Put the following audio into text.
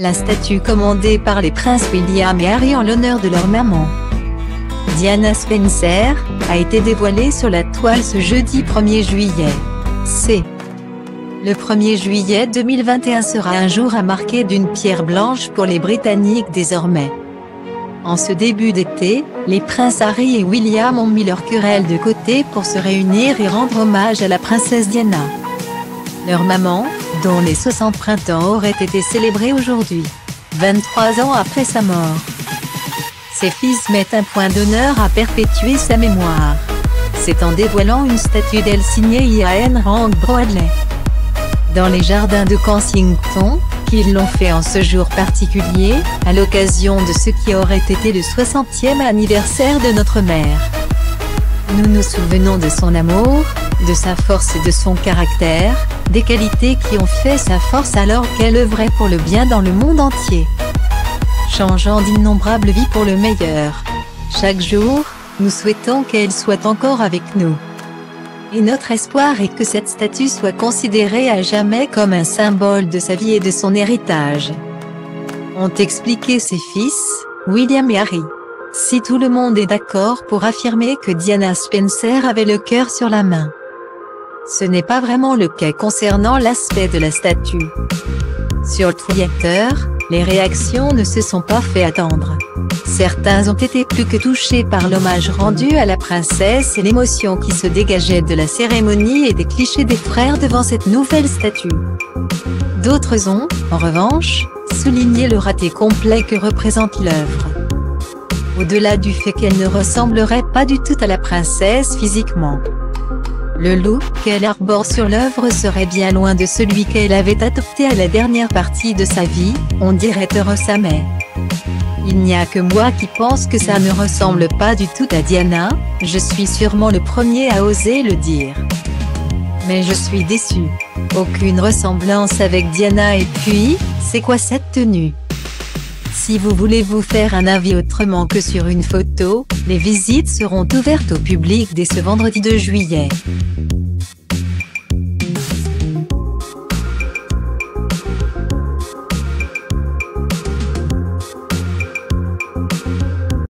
La statue commandée par les princes William et Harry en l'honneur de leur maman, Diana Spencer, a été dévoilée sur la toile ce jeudi 1er juillet. C'est le 1er juillet 2021 sera un jour à marquer d'une pierre blanche pour les Britanniques désormais. En ce début d'été, les princes Harry et William ont mis leur querelle de côté pour se réunir et rendre hommage à la princesse Diana, leur maman, dont les 60 printemps auraient été célébrés aujourd'hui, 23 ans après sa mort. Ses fils mettent un point d'honneur à perpétuer sa mémoire. C'est en dévoilant une statue d'elle signée Ian Rank-Broadley dans les jardins de Kensington, qu'ils l'ont fait en ce jour particulier, à l'occasion de ce qui aurait été le 60e anniversaire de notre mère. Nous nous souvenons de son amour, de sa force et de son caractère, des qualités qui ont fait sa force alors qu'elle œuvrait pour le bien dans le monde entier, changeant d'innombrables vies pour le meilleur. Chaque jour, nous souhaitons qu'elle soit encore avec nous. Et notre espoir est que cette statue soit considérée à jamais comme un symbole de sa vie et de son héritage, ont expliqué ses fils, William et Harry. Si tout le monde est d'accord pour affirmer que Diana Spencer avait le cœur sur la main, ce n'est pas vraiment le cas concernant l'aspect de la statue. Sur Twitter, les réactions ne se sont pas fait attendre. Certains ont été plus que touchés par l'hommage rendu à la princesse et l'émotion qui se dégageait de la cérémonie et des clichés des frères devant cette nouvelle statue. D'autres ont, en revanche, souligné le raté complet que représente l'œuvre. Au-delà du fait qu'elle ne ressemblerait pas du tout à la princesse physiquement, le look qu'elle arbore sur l'œuvre serait bien loin de celui qu'elle avait adopté à la dernière partie de sa vie, on dirait Theresa May. Il n'y a que moi qui pense que ça ne ressemble pas du tout à Diana, je suis sûrement le premier à oser le dire. Mais je suis déçu. Aucune ressemblance avec Diana et puis, c'est quoi cette tenue? Si vous voulez vous faire un avis autrement que sur une photo, les visites seront ouvertes au public dès ce vendredi 2 juillet.